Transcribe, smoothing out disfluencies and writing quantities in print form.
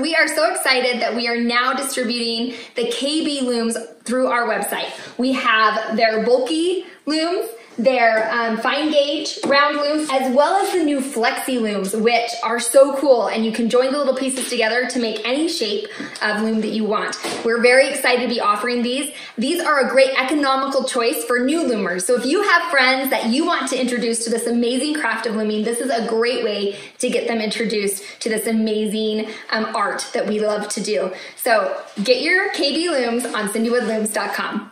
We are so excited that we are now distributing the KB looms through our website. We have their bulky looms, their fine gauge round looms, as well as the new Flexee looms, which are so cool, and you can join the little pieces together to make any shape of loom that you want. We're very excited to be offering these. These are a great economical choice for new loomers. So if you have friends that you want to introduce to this amazing craft of looming, this is a great way to get them introduced to this amazing art that we love to do. So get your KB looms on cindywoodlooms.com.